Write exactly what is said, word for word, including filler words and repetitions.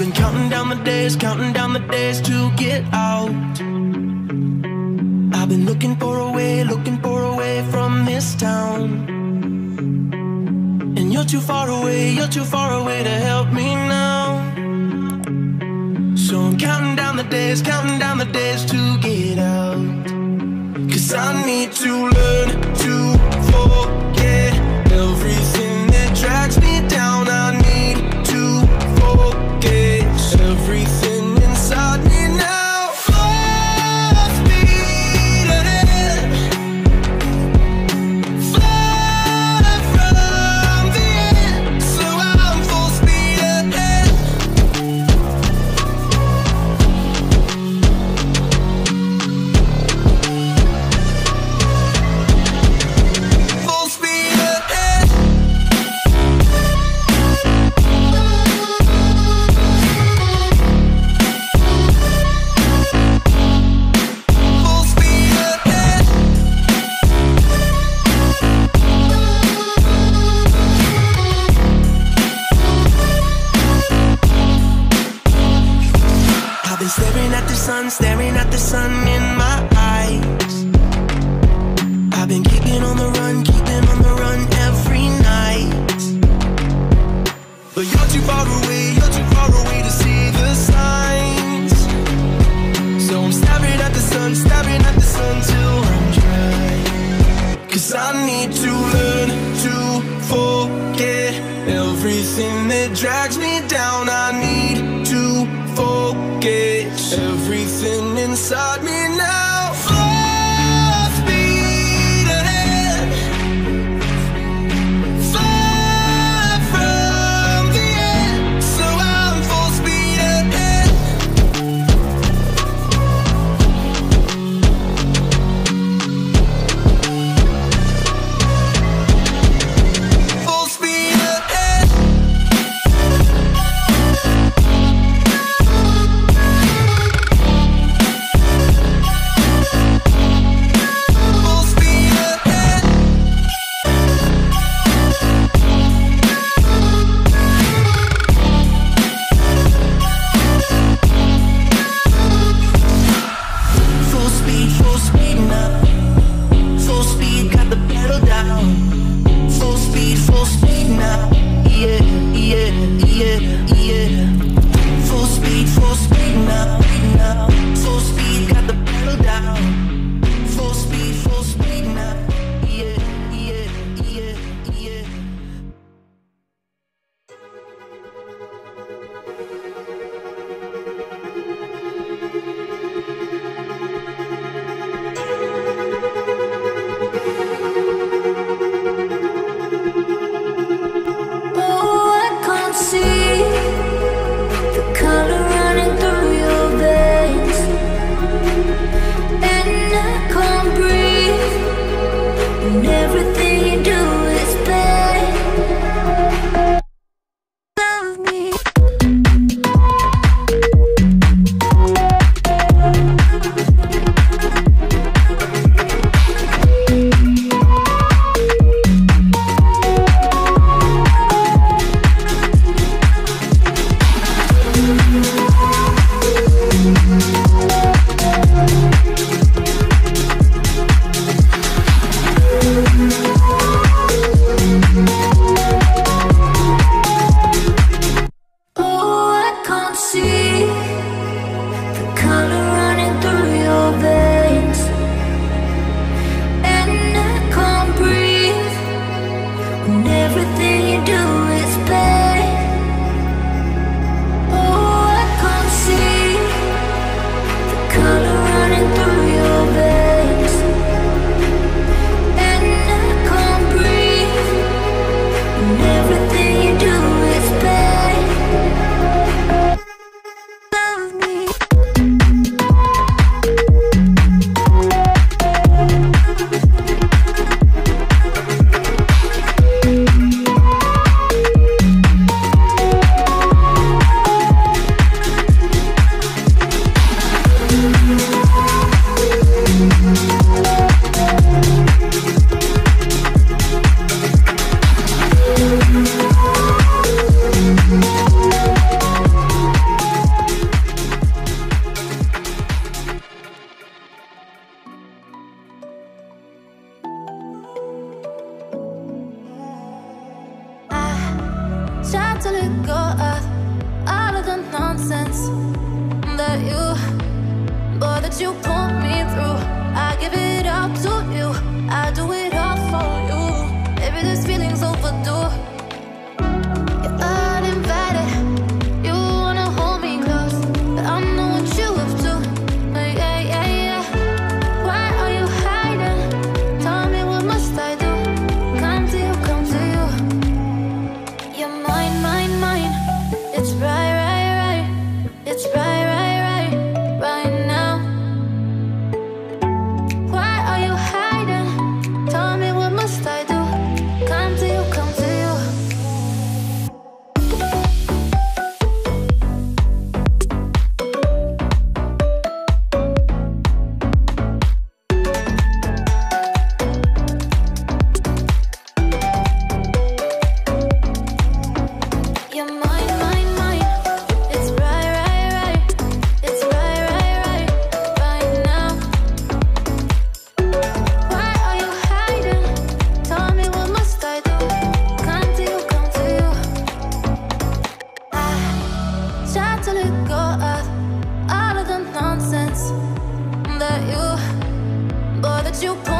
I've been counting down the days, counting down the days to get out. I've been looking for a way, looking for a way from this town. And you're too far away, you're too far away to help me now. So I'm counting down the days, counting down the days to get out. 'Cause I need to learn to forget everything that drags me down. I need to focus everything inside me now. Fly, Peter, fly from the end. So I'm full speed ahead. Full speed ahead. Staring at the sun, staring at the sun in my eyes. I've been keeping on the run, keeping on the run every night. But you're too far away, you're too far away to see the signs. So I'm staring at the sun, staring at the sun till I'm dry. 'Cause I need to learn to forget everything that drags me down. I need to focus everything inside me now. Full speed ahead. Fly from the end. So I'm full speed ahead. Full speed ahead. had to let go of all of the nonsense that you, boy, that you put me through. I give it up to you, I do it all for you. Baby, this feeling's overdue. You're uninvited, you wanna hold me close, but I know what you have to. But yeah, yeah, yeah. Why are you hiding? Tell me, what must I do? Come to you, come to you. You're mine, mine, mine. It's right, right, right. It's right, right. You